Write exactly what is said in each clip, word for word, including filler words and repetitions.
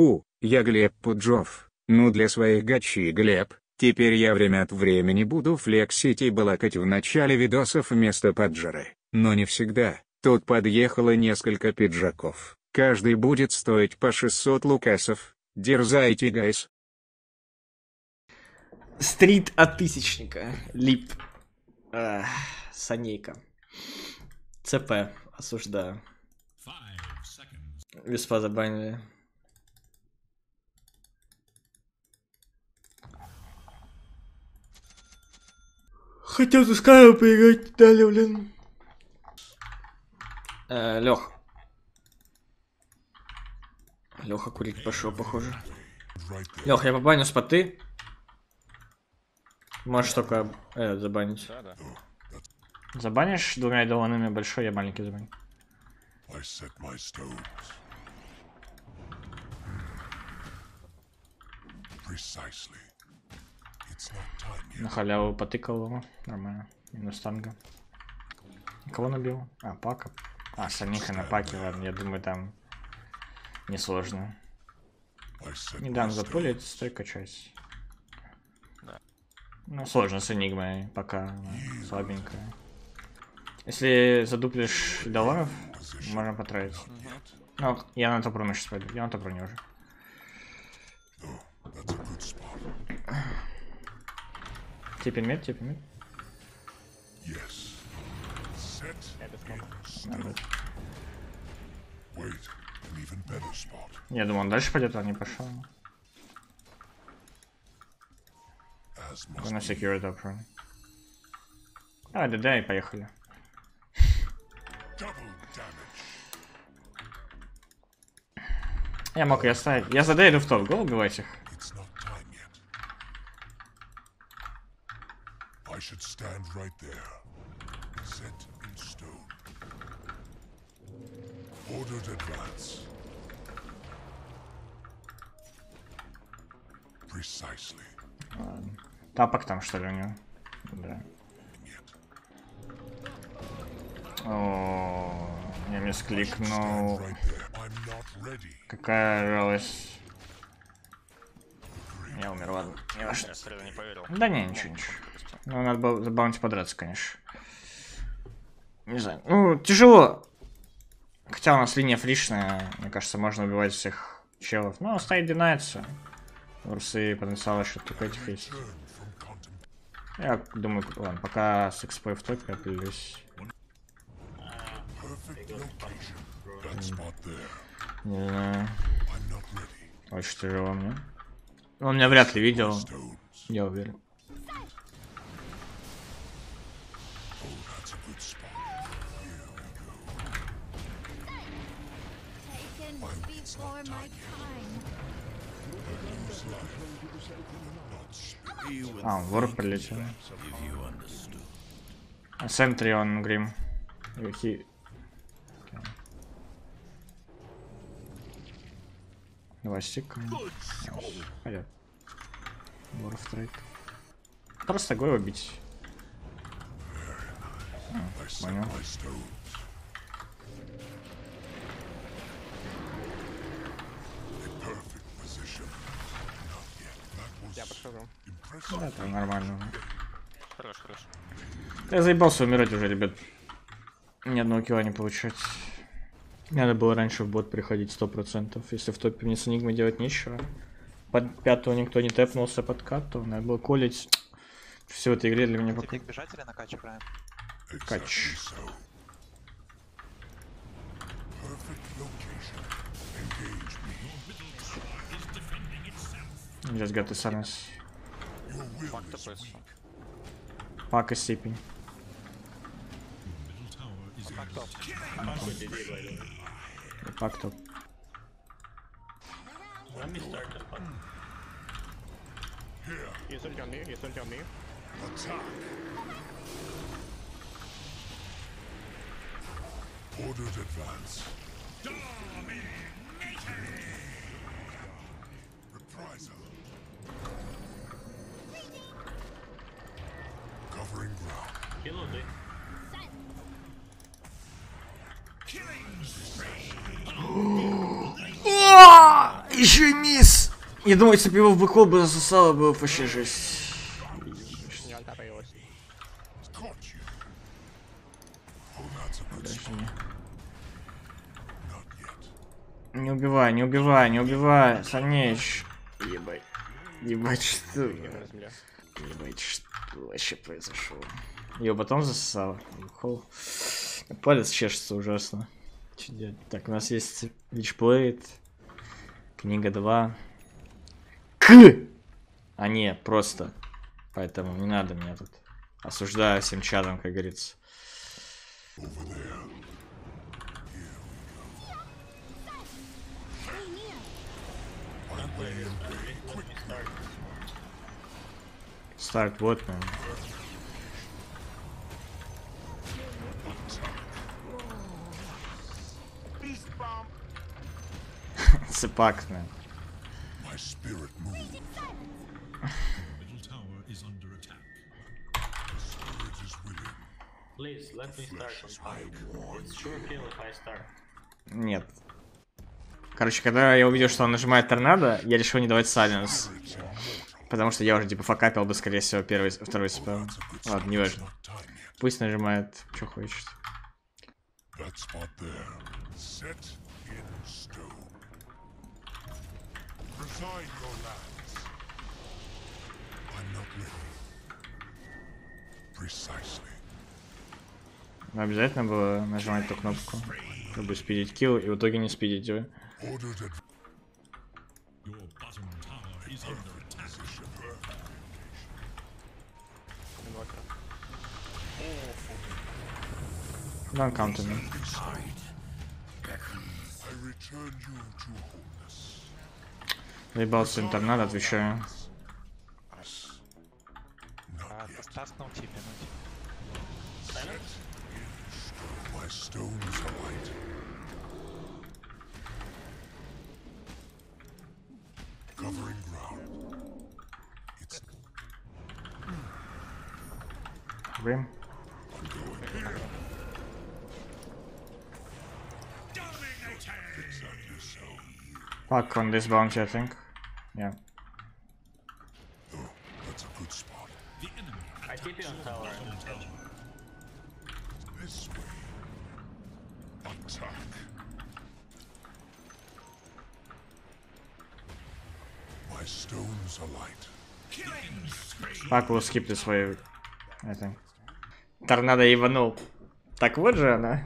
чуваку, я Глеб Пуджов, ну для своих гачи Глеб, теперь я время от времени буду флексить и балакать в начале видосов вместо паджеры, но не всегда, тут подъехало несколько пиджаков, каждый будет стоить по шестьсот лукасов, дерзайте гайс. Стрит от тысячника, лип, а, санейка, ЦП, осуждаю. Веспа забанили. Хотел за Скайла поиграть, дали, блин. Э, Лех. Леха курить пошел, похоже. Лех, я побаню споты. Можешь только э, забанить. Забанишь двумя долларами большой, я маленький забаню. На халяву потыкал его, нормально. Минус танга. Кого набил? А, пака. А, саниха на паке, ладно, я думаю, там несложно. Не дам запулить, стой качайся. Ну, сложно с энигмой, пока слабенькая. Если задуплишь долларов, можно потратить. Ну, я на топ-руме сейчас пойду, я на топ-руме уже. Типин мед, типин мед. Я думал, он дальше пойдет, а не пошел. Вы на секьюр топ-руме. А, да, да, и поехали. Я мог и оставить. Я задаю в топ, гол убивать их. Ладно. Тапок там, что ли, у него? Да. О, я мне скликнул. Какая жалость. Я умер, ладно. Не важно. Да не, ничего, ничего. Ну, надо было за баунти подраться, конечно. Не знаю. Ну, тяжело. Хотя у нас линия фришная. Мне кажется, можно убивать всех челов. Но стоит динается. Урсы потенциал еще только этих есть. Я думаю, ладно, пока с экспой в топе определюсь. Не знаю. Очень тяжело мне. Он меня вряд ли видел. Я уверен. А, он вор прилетел. Сентрион Грим. Два стика. Понятно. Вор в трейд. Просто го убить. А, понял. Я пошел. Да, там нормально. Хорош, хорош. Я заебался умирать уже, ребят. Ни одного килла не получать. Надо было раньше в бот приходить сто процентов. Если в топе мне с энигмой делать нечего. Под пятого никто не тэпнулся под кат, то надо было колить. Все в этой игре для меня пока. Бежать или на кач, правильно? Кач. Сейчас гад и сарнес. Пак и степень. Пак топ. Еще и мисс! Я думаю, если бы его в бэкхол бы засосало, было бы вообще жесть. Не убивай, не убивай, не убивай, Санеч. Ебать. Ебать, что? Ебать, что вообще произошло? Её потом засосало. Палец чешется ужасно. Че делать? Так, у нас есть Вичплейд. Книга два. К! А не, просто. Поэтому не надо меня тут. Осуждаю всем чадом, как говорится. Старт, вот наверное. Цепак, наверное. Нет. Короче, когда я увидел, что он нажимает торнадо, я решил не давать сайленс. Потому что я уже типа факапил бы, скорее всего, первый, второй спам. Ладно, не важно. Пусть нажимает, что хочет. Но обязательно было нажимать эту кнопку, чтобы спидить килл, и в итоге не спидить его. Don't come to me. Заебался интернет, отвечаю. Грим. Fuck on this bounty, I think. Yeah. Oh, that's a good spot. The enemy. I keep you on tower. This way. Attack. My stones are light. Killing spree. Fuck, we'll skip this way, I think. Торнадо ебанул. Так вот же она.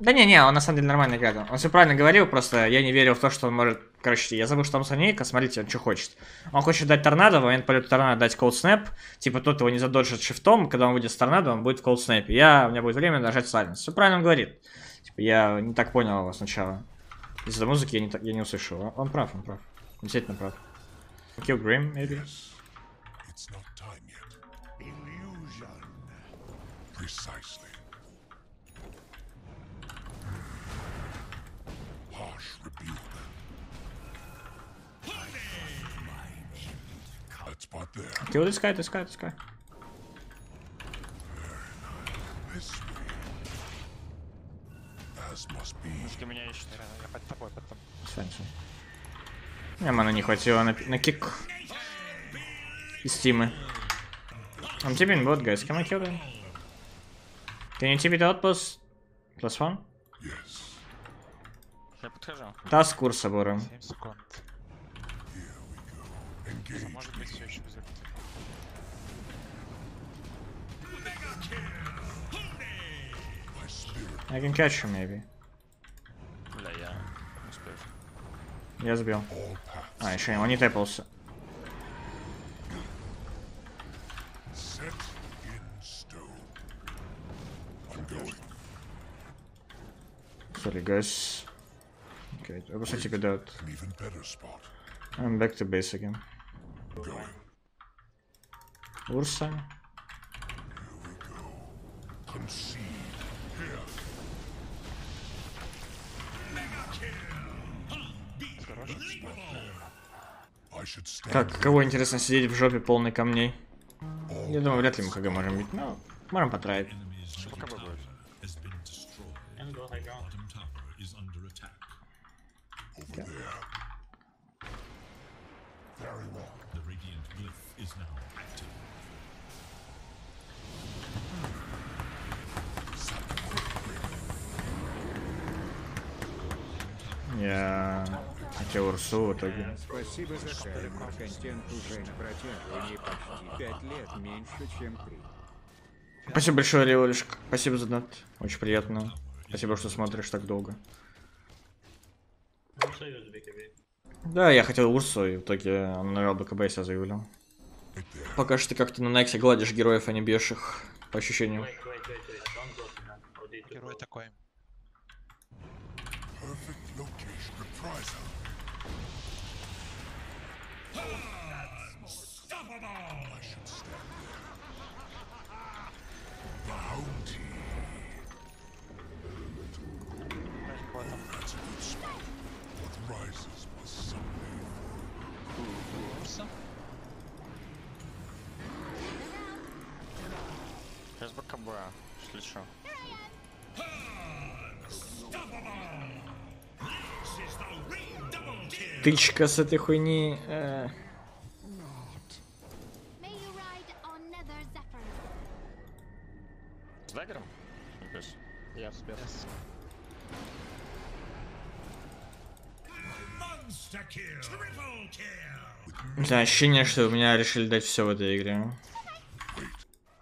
Да не-не, он на самом деле нормально играет. Он все правильно говорил, просто я не верил в то, что он может... Короче, я забыл, что он Санейка, смотрите, он что хочет. Он хочет дать торнадо, в момент полета торнадо дать cold snap. Типа тот его не задоджит шифтом, когда он выйдет с торнадо, он будет в cold snap. Я, у меня будет время нажать silence. Все правильно он говорит. Типа я не так понял его сначала. Из-за музыки я не, я не услышал. Он, он прав, он прав. Он действительно прав. Kill Grim, maybe? Precisely. Kill this guy, this guy, this guy. Мне мана не хватило на, на кик из стимы. I'm tipping bot, guys. Can I kill them? Can you tip it out plus plus one? Yes. Я подхожу. Тас курса бором. Может быть, все еще без этого. I can catch you, maybe. Бля, я не успел. Я сбил. А, еще не, он не тэпался. Sorry, guys. Okay, I was actually good out. I'm back to base again. Урса. Как, кого интересно сидеть в жопе полной камней? Я думаю, вряд ли мы ха гэ можем бить, но можем потравить. Я хотел Урсу в итоге. Спасибо за хайп. Контент уже на протяжении почти пять лет меньше, чем три. Спасибо большое, Риолешка. Спасибо за донат. Очень приятно. Спасибо, что смотришь так долго. Да, я хотел Урсу, и в итоге он навел БКБ, я себя заявлял. Пока что ты как-то на Найксе гладишь героев, а не бьешь их, по ощущениям. Герой такой. Сейчас БКБ, слечу. Тычка с этой хуйни. Э... С даггером? Я успел. Да, ощущение, что у меня решили дать все в этой игре.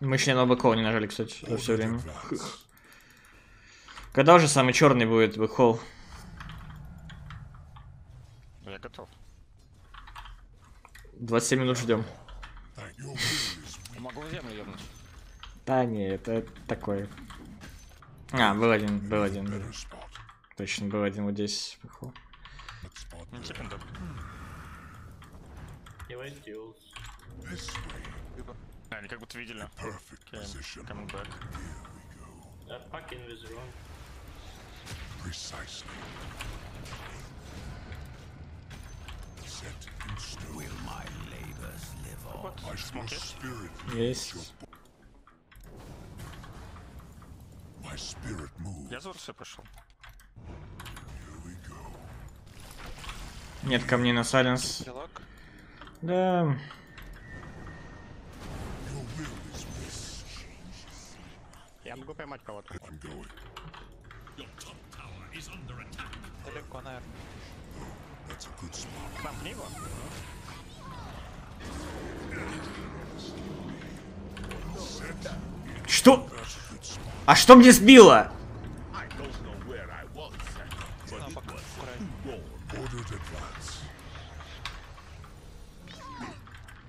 Мы еще ни одного бэкхолла не нажали, кстати, за все время. Когда уже самый черный будет бэкхолл? Я готов. двадцать семь минут ждем. Могу землю ебнуть. Да не, это такое. А, был один, был один. Был. Точно, был один вот здесь бэкхолл. Они как будто видели. Есть. Я за Урсой пошел. Нет камней на сайленс. Да. Я могу поймать кого-то. Далеко, наверное. Там книгу? Что? А что мне сбило?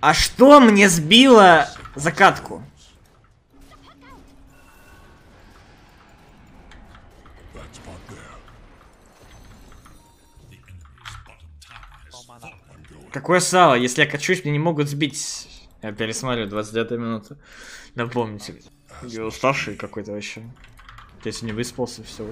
А что мне сбило закатку? Какое сало? Если я качусь, мне не могут сбить. Я пересмотрю двадцать девятая минута. Напомните. Я уставший какой-то вообще. Если не выспался, все.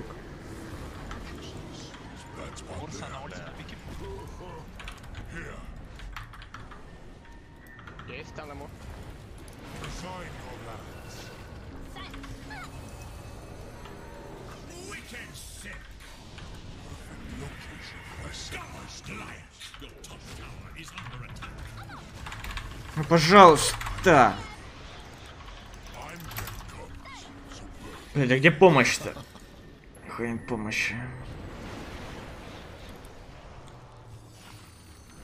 Ну, пожалуйста. Блин, а где помощь-то? Хрен помощи.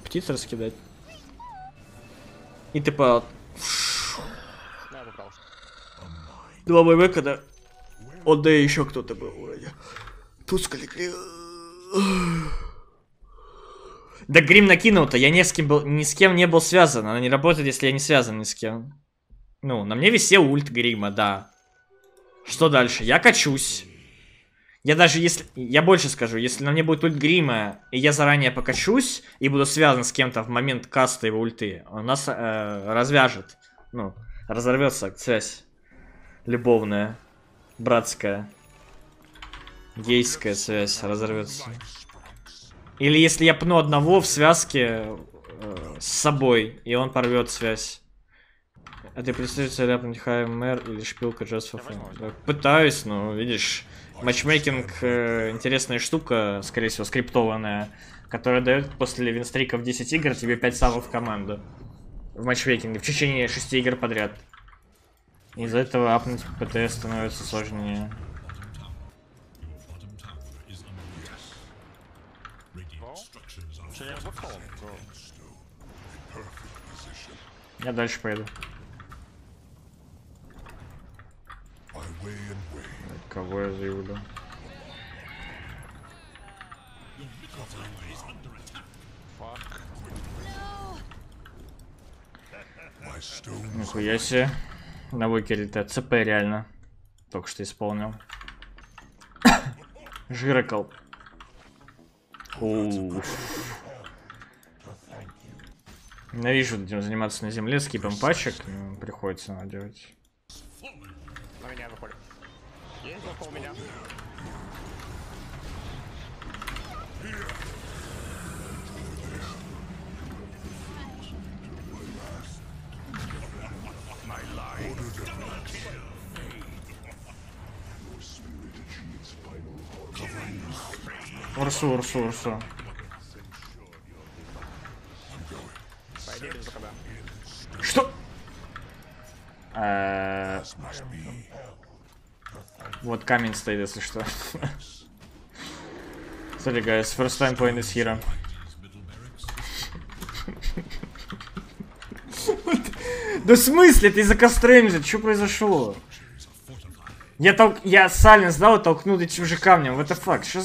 Птиц раскидать. И ты пал. Два боевых, когда О Д еще кто-то был вроде. Тускали. Да Грим накинул-то, я ни с кем был, ни с кем не был связан. Она не работает, если я не связан ни с кем. Ну, на мне висел ульт Грима, да. Что дальше? Я качусь. Я даже если... Я больше скажу, если на мне будет ульт Грима, и я заранее покачусь, и буду связан с кем-то в момент каста его ульты, он нас э, развяжет. Ну, разорвется связь. Любовная. Братская. Гейская связь разорвется. Или если я пну одного в связке э, с собой, и он порвет связь. А ты представитель ляпнуть ХМР или шпилка Just for Fun? Пытаюсь, но видишь, матчмейкинг э, интересная штука, скорее всего, скриптованная. которая дает после винстриков десяти игр тебе пять сабов в команду в матчмейкинге в течение шести игр подряд. Из-за этого апнуть ПТС становится сложнее. Я дальше поеду. Кого я заеду? Нихуя себе. На выкере-то ЦП реально. Только что исполнил. Жиракл. Ненавижу этим заниматься на земле, скипом пачек. Приходится надо делать. На меня выходит. Есть около меня. Урсу, урсу, урсу. Что? Э-э- вот камень стоит, если что. Sorry guys, first time playing this hero. Да в смысле? Ты из-за костремзит? Что произошло? Я толк... Я Сален сдал и толкнул этим же камнем. What the fuck? Что...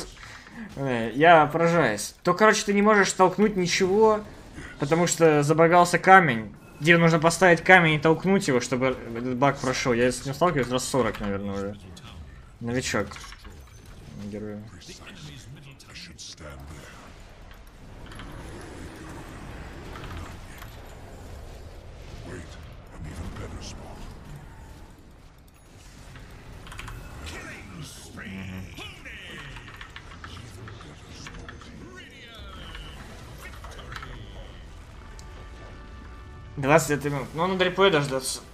Я поражаюсь. То, короче, ты не можешь толкнуть ничего, потому что забагался камень. Где нужно поставить камень и толкнуть его, чтобы этот баг прошел. Я с ним сталкиваюсь раз сорок, наверное, уже. Новичок. Герой. двадцать минут. Ну, на реплей дождаться.